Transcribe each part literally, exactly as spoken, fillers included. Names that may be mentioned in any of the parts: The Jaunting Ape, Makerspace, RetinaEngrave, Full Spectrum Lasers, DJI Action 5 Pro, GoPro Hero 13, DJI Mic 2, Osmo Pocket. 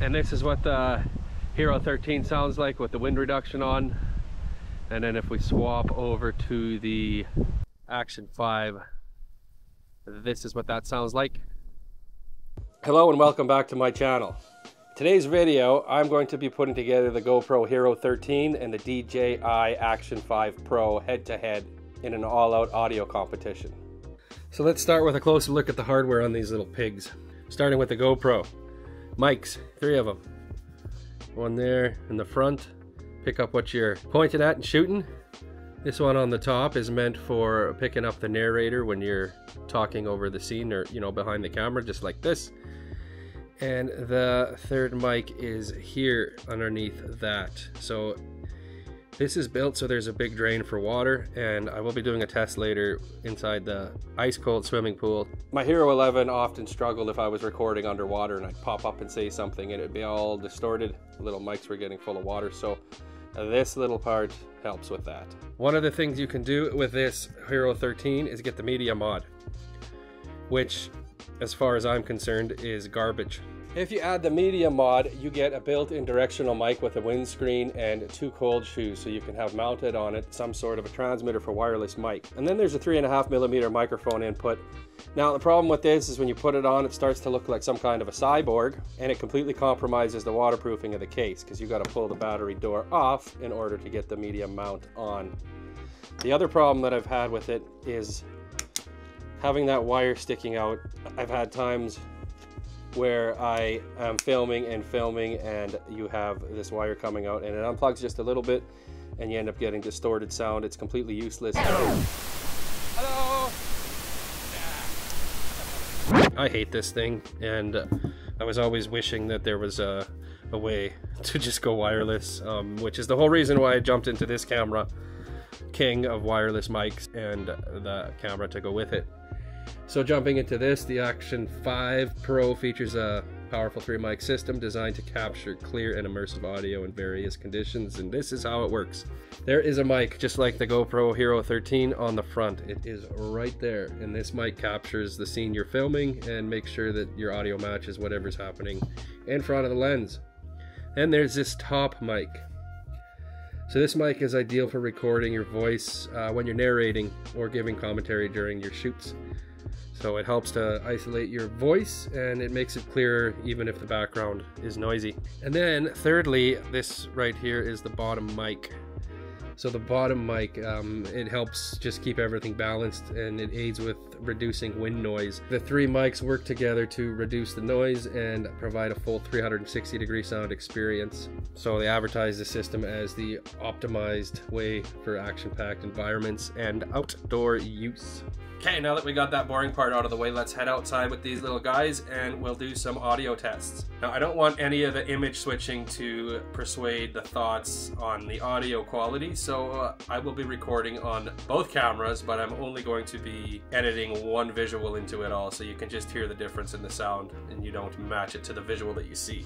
And this is what the Hero thirteen sounds like with the wind reduction on. And then if we swap over to the Action five, this is what that sounds like. Hello and welcome back to my channel. Today's video, I'm going to be putting together the GoPro Hero thirteen and the D J I Action five Pro head-to-head in an all-out audio competition. So let's start with a closer look at the hardware on these little pigs. Starting with the GoPro. Mics, three of them. One there in the front, pick up what you're pointing at and shooting. This one on the top is meant for picking up the narrator when you're talking over the scene or, you know, behind the camera, just like this. And the third mic is here underneath that. So this is built so there's a big drain for water, and I will be doing a test later inside the ice cold swimming pool. My Hero eleven often struggled if I was recording underwater and I'd pop up and say something and it'd be all distorted. The little mics were getting full of water, so this little part helps with that. One of the things you can do with this Hero thirteen is get the media mod, which as far as I'm concerned is garbage. If you add the media mod, you get a built-in directional mic with a windscreen and two cold shoes, so you can have mounted on it some sort of a transmitter for wireless mic. And then there's a three and a half millimeter microphone input. Now the problem with this is when you put it on, it starts to look like some kind of a cyborg, and it completely compromises the waterproofing of the case because you got to pull the battery door off in order to get the media mount on. The other problem that I've had with it is having that wire sticking out. I've had times where I am filming and filming and you have this wire coming out and it unplugs just a little bit and you end up getting distorted sound. It's completely useless. Hello. I hate this thing, and I was always wishing that there was a, a way to just go wireless, um, which is the whole reason why I jumped into this camera, king of wireless mics, and the camera to go with it. So jumping into this, the Action five Pro features a powerful three mic system designed to capture clear and immersive audio in various conditions, and this is how it works. There is a mic, just like the GoPro Hero thirteen, on the front. It is right there, and this mic captures the scene you're filming and makes sure that your audio matches whatever's happening in front of the lens. Then there's this top mic. So this mic is ideal for recording your voice uh, when you're narrating or giving commentary during your shoots. So it helps to isolate your voice and it makes it clearer even if the background is noisy. And then thirdly, this right here is the bottom mic. So the bottom mic, um, it helps just keep everything balanced and it aids with reducing wind noise. The three mics work together to reduce the noise and provide a full three hundred sixty degree sound experience. So they advertise the system as the optimized way for action-packed environments and outdoor use. Okay, now that we got that boring part out of the way, let's head outside with these little guys and we'll do some audio tests. Now, I don't want any of the image switching to persuade the thoughts on the audio quality, so uh, I will be recording on both cameras, but I'm only going to be editing one visual into it all, so you can just hear the difference in the sound and you don't match it to the visual that you see.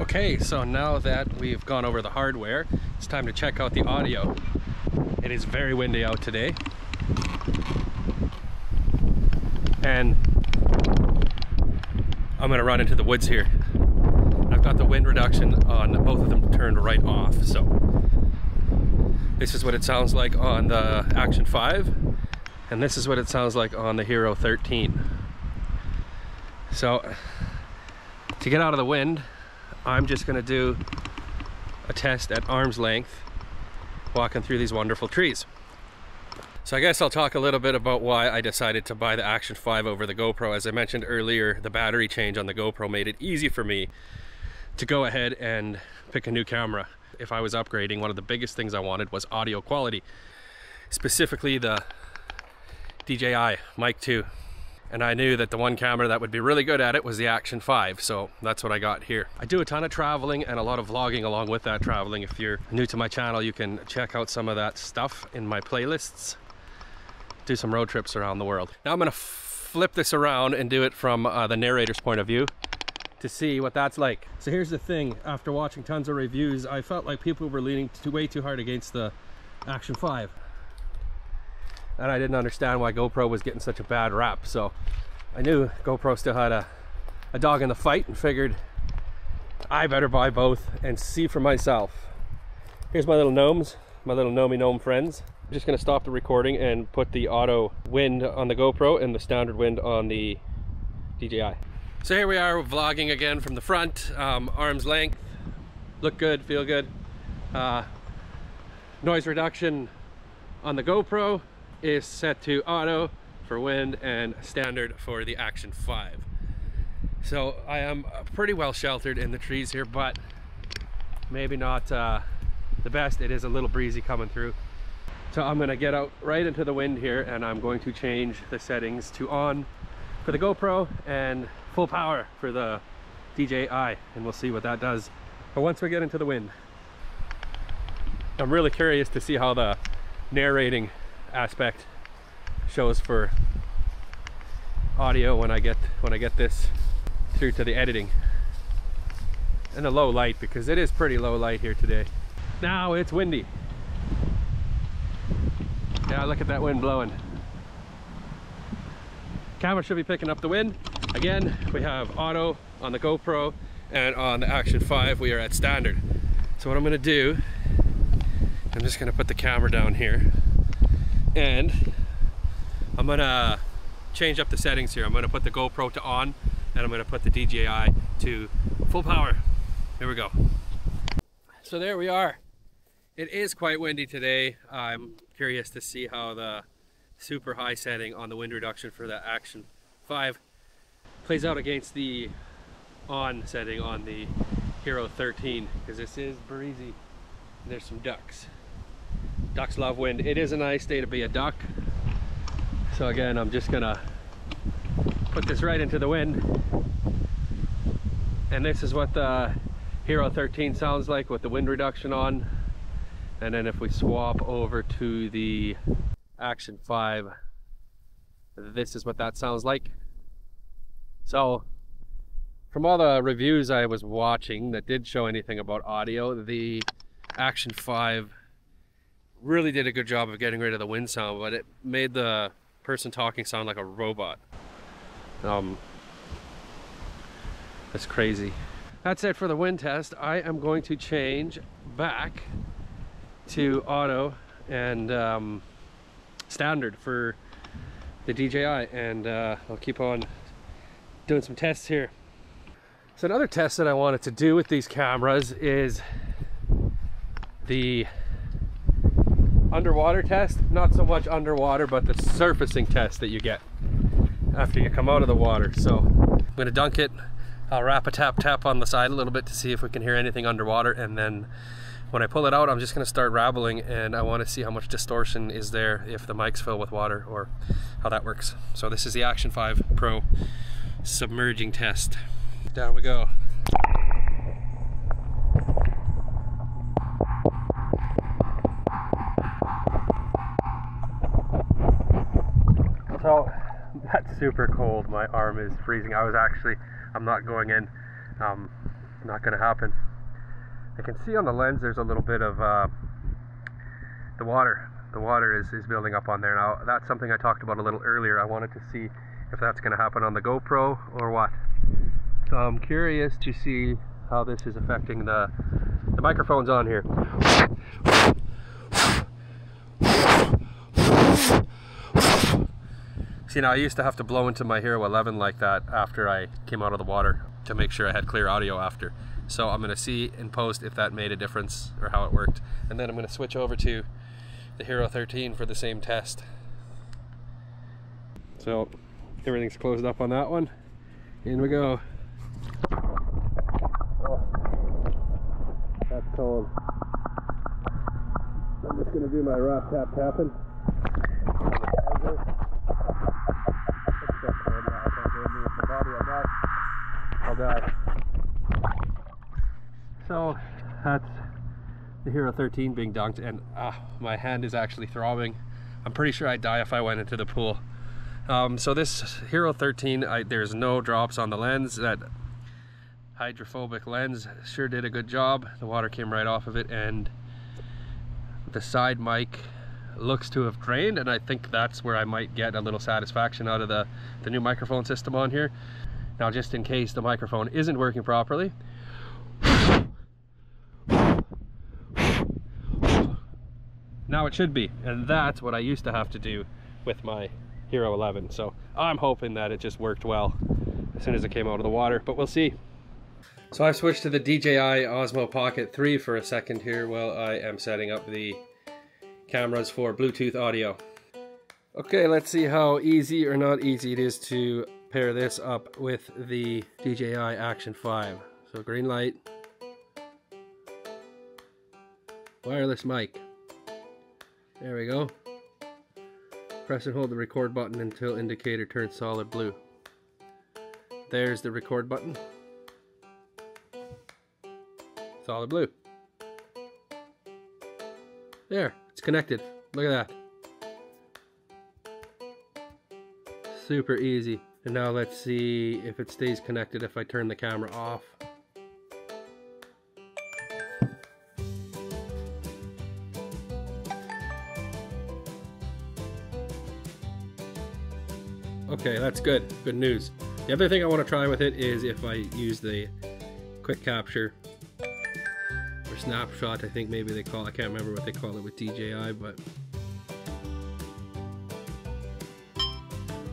Okay, so now that we've gone over the hardware, it's time to check out the audio. It is very windy out today. And I'm gonna run into the woods here. I've got the wind reduction on both of them turned right off, so this is what it sounds like on the Action five, and this is what it sounds like on the Hero thirteen. So to get out of the wind, I'm just gonna do a test at arm's length walking through these wonderful trees. So I guess I'll talk a little bit about why I decided to buy the Action five over the GoPro. As I mentioned earlier, the battery change on the GoPro made it easy for me to go ahead and pick a new camera. If I was upgrading, one of the biggest things I wanted was audio quality, specifically the D J I Mic two. And I knew that the one camera that would be really good at it was the Action five, so that's what I got here. I do a ton of traveling and a lot of vlogging along with that traveling. If you're new to my channel, you can check out some of that stuff in my playlists. Do some road trips around the world. Now I'm gonna flip this around and do it from uh, the narrator's point of view to see what that's like. So here's the thing, after watching tons of reviews, I felt like people were leaning too, way too hard against the Action five. And I didn't understand why GoPro was getting such a bad rap. So I knew GoPro still had a, a dog in the fight and figured I better buy both and see for myself. Here's my little gnomes, my little gnomey gnome friends. I'm just gonna stop the recording and put the auto wind on the GoPro and the standard wind on the D J I. So here we are vlogging again from the front, um, arm's length. Look good, feel good. Uh, noise reduction on the GoPro is set to auto for wind and standard for the Action five. So I am pretty well sheltered in the trees here, but maybe not uh, the best. It is a little breezy coming through. So I'm gonna get out right into the wind here and I'm going to change the settings to on for the GoPro and full power for the D J I, and we'll see what that does. But once we get into the wind, I'm really curious to see how the narrating aspect shows for audio when I get when I get this through to the editing and the low light, because it is pretty low light here today. Now it's windy. Yeah, look at that wind blowing. Camera should be picking up the wind. Again, we have auto on the GoPro, and on the Action five we are at standard. So what I'm gonna do, I'm just gonna put the camera down here and I'm gonna change up the settings here. I'm gonna put the GoPro to on and I'm gonna put the D J I to full power. Here we go. So there we are. It is quite windy today. I'm curious to see how the super high setting on the wind reduction for the Action five plays out against the on setting on the Hero thirteen, because this is breezy. There's some ducks. Ducks love wind. It is a nice day to be a duck. So again, I'm just gonna put this right into the wind. And this is what the Hero thirteen sounds like with the wind reduction on. And then if we swap over to the Action five, this is what that sounds like. So from all the reviews I was watching that did show anything about audio, the Action five really did a good job of getting rid of the wind sound, but it made the person talking sound like a robot. Um, that's crazy. That's it for the wind test. I am going to change back to auto and um, standard for the D J I, and uh, I'll keep on doing some tests here. So another test that I wanted to do with these cameras is the underwater test. Not so much underwater, but the surfacing test that you get after you come out of the water. So I'm gonna dunk it, I'll wrap a tap tap on the side a little bit to see if we can hear anything underwater, and then when I pull it out, I'm just gonna start rabbling, and I wanna see how much distortion is there if the mics fill with water or how that works. So this is the Action five Pro submerging test. Down we go. So that's super cold, my arm is freezing. I was actually, I'm not going in, um, not gonna happen. I can see on the lens there's a little bit of uh, the water. The water is, is building up on there. Now that's something I talked about a little earlier. I wanted to see if that's going to happen on the GoPro or what. So I'm curious to see how this is affecting the, the microphones on here. See, now I used to have to blow into my Hero eleven like that after I came out of the water to make sure I had clear audio after. So I'm going to see in post if that made a difference or how it worked. And then I'm going to switch over to the Hero thirteen for the same test. So everything's closed up on that one. In we go. Oh, that's cold. I'm just going to do my rock tap tapping. I'll die. So that's the Hero thirteen being dunked, and uh, my hand is actually throbbing. I'm pretty sure I'd die if I went into the pool. Um, so this Hero thirteen, I, there's no drops on the lens. That hydrophobic lens sure did a good job. The water came right off of it, and the side mic looks to have drained, and I think that's where I might get a little satisfaction out of the, the new microphone system on here. Now just in case the microphone isn't working properly, now it should be. And that's what I used to have to do with my Hero eleven. So I'm hoping that it just worked well as soon as it came out of the water, but we'll see. So I've switched to the D J I Osmo Pocket three for a second here while I am setting up the cameras for Bluetooth audio. Okay, let's see how easy or not easy it is to pair this up with the D J I Action five. So green light. Wireless mic. There we go. Press and hold the record button until indicator turns solid blue. There's the record button. Solid blue. There, it's connected. Look at that. Super easy. And now let's see if it stays connected if I turn the camera off. Okay, that's good. Good news. The other thing I want to try with it is if I use the quick capture or snapshot, I think maybe they call it. I can't remember what they call it with D J I, but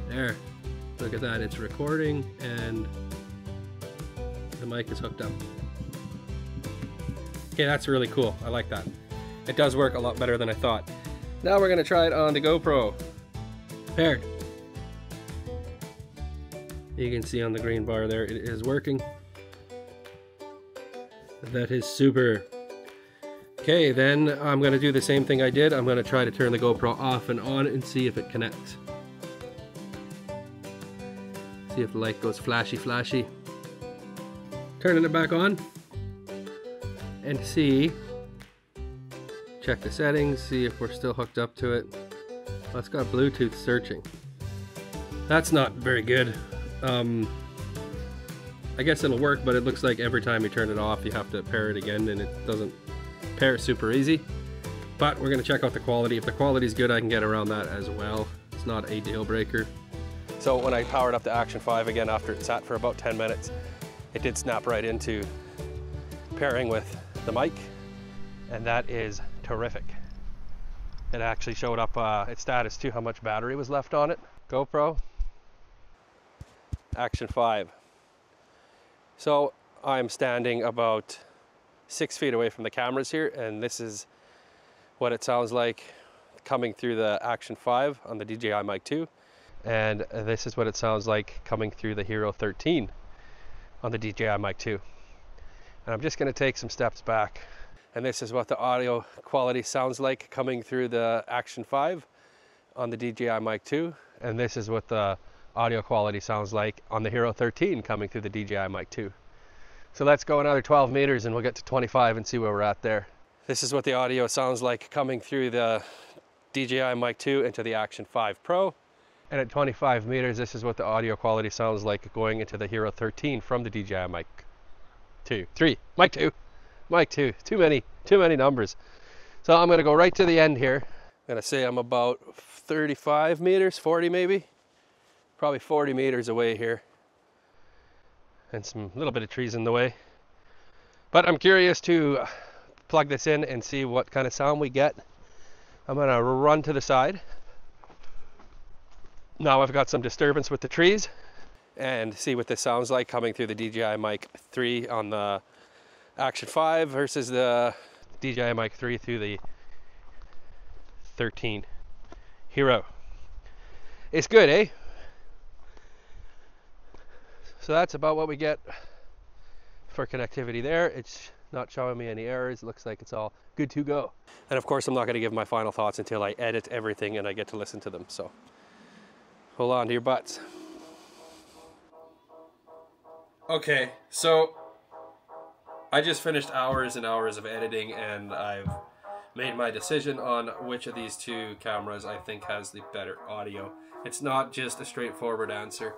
there, look at that, it's recording and the mic is hooked up. Okay, that's really cool, I like that. It does work a lot better than I thought. Now we're gonna try it on the GoPro. Paired. You can see on the green bar there, it is working. That is super. Okay, then I'm gonna do the same thing I did. I'm gonna try to turn the GoPro off and on and see if it connects. See if the light goes flashy flashy. Turning it back on and see, check the settings, see if we're still hooked up to it. Well, it's got Bluetooth searching. That's not very good. Um, I guess it'll work, but it looks like every time you turn it off you have to pair it again and it doesn't pair super easy. But we're gonna check out the quality. If the quality's good, I can get around that as well. It's not a deal breaker. So when I powered up the Action five again after it sat for about ten minutes, it did snap right into pairing with the mic, and that is terrific. It actually showed up uh, its status too, how much battery was left on it. GoPro, Action five. So I'm standing about six feet away from the cameras here, and this is what it sounds like coming through the Action five on the D J I Mic two. And this is what it sounds like coming through the Hero thirteen on the D J I Mic two. And I'm just going to take some steps back. And this is what the audio quality sounds like coming through the Action five on the D J I Mic two. And this is what the audio quality sounds like on the Hero thirteen coming through the D J I Mic two. So let's go another twelve meters and we'll get to twenty-five and see where we're at there. This is what the audio sounds like coming through the D J I Mic two into the Action five Pro. And at twenty-five meters, this is what the audio quality sounds like going into the Hero thirteen from the D J I Mic two, three, Mic two, Mic two, too many, too many numbers. So I'm gonna go right to the end here. I'm gonna say I'm about thirty-five meters, forty maybe, probably forty meters away here. And some little bit of trees in the way. But I'm curious to plug this in and see what kind of sound we get. I'm gonna run to the side. Now I've got some disturbance with the trees and see what this sounds like coming through the D J I Mic three on the Action five versus the D J I Mic three through the thirteen Hero. It's good, eh? So that's about what we get for connectivity there. It's not showing me any errors. It looks like it's all good to go. And of course, I'm not going to give my final thoughts until I edit everything and I get to listen to them. So. Hold on to your butts. Okay, so I just finished hours and hours of editing and I've made my decision on which of these two cameras I think has the better audio. It's not just a straightforward answer.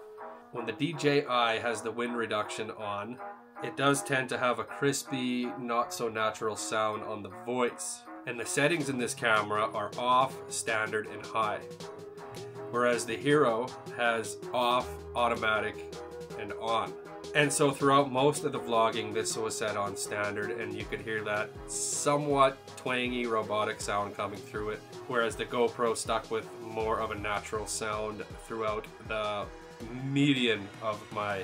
When the D J I has the wind reduction on, it does tend to have a crispy, not so natural sound on the voice. And the settings in this camera are off, standard, and high. Whereas the Hero has off, automatic, and on. And so throughout most of the vlogging, this was set on standard, and you could hear that somewhat twangy robotic sound coming through it, whereas the GoPro stuck with more of a natural sound throughout the median of my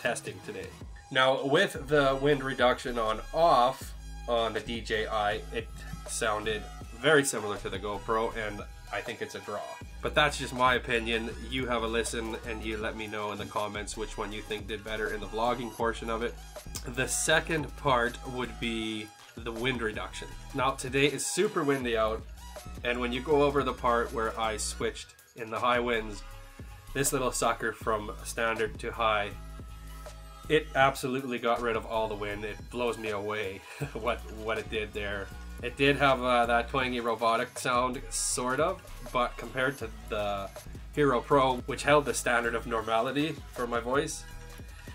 testing today. Now with the wind reduction on off on the D J I, it sounded very similar to the GoPro, and I think it's a draw. But that's just my opinion. You have a listen and you let me know in the comments which one you think did better in the vlogging portion of it. The second part would be the wind reduction. Now today is super windy out, and when you go over the part where I switched in the high winds, this little sucker from standard to high, it absolutely got rid of all the wind. It blows me away what, what it did there. It did have uh, that twangy robotic sound, sort of, but compared to the Hero Pro, which held the standard of normality for my voice,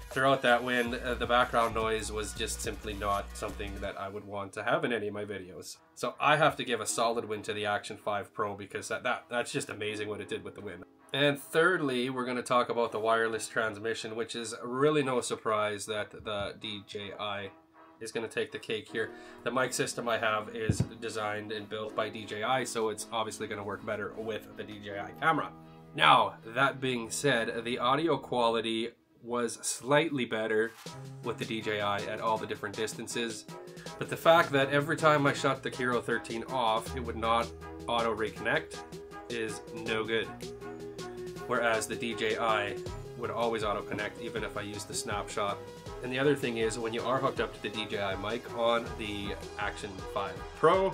throughout that wind, uh, the background noise was just simply not something that I would want to have in any of my videos. So I have to give a solid win to the Action five Pro, because that, that that's just amazing what it did with the wind. And thirdly, we're going to talk about the wireless transmission, which is really no surprise that the D J I is going to take the cake here. The mic system I have is designed and built by D J I, so it's obviously going to work better with the D J I camera. Now, that being said, the audio quality was slightly better with the D J I at all the different distances, but the fact that every time I shut the Hero thirteen off, it would not auto reconnect is no good. Whereas the D J I would always auto connect even if I used the snapshot. And the other thing is, when you are hooked up to the D J I mic on the Action five Pro,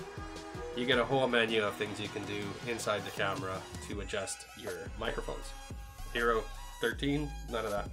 you get a whole menu of things you can do inside the camera to adjust your microphones. Hero thirteen, none of that.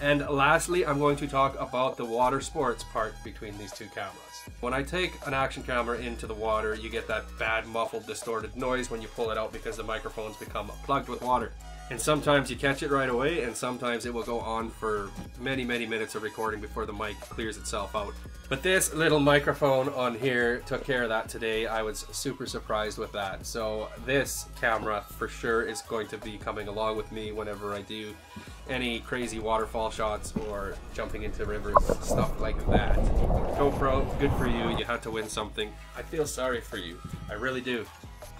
And lastly, I'm going to talk about the water sports part between these two cameras. When I take an action camera into the water, you get that bad muffled distorted noise when you pull it out because the microphones become plugged with water. And sometimes you catch it right away, and sometimes it will go on for many, many minutes of recording before the mic clears itself out. But this little microphone on here took care of that today. I was super surprised with that. So this camera for sure is going to be coming along with me whenever I do any crazy waterfall shots or jumping into rivers, stuff like that. GoPro, good for you. You had to win something. I feel sorry for you. I really do.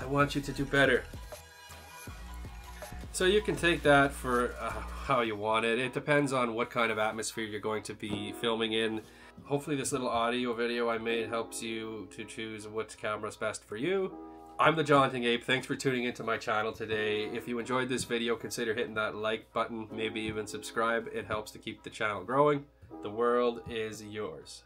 I want you to do better. So you can take that for uh, how you want it. It depends on what kind of atmosphere you're going to be filming in. Hopefully this little audio video I made helps you to choose what camera's best for you. I'm The Jaunting Ape. Thanks for tuning into my channel today. If you enjoyed this video, consider hitting that like button, maybe even subscribe. It helps to keep the channel growing. The world is yours.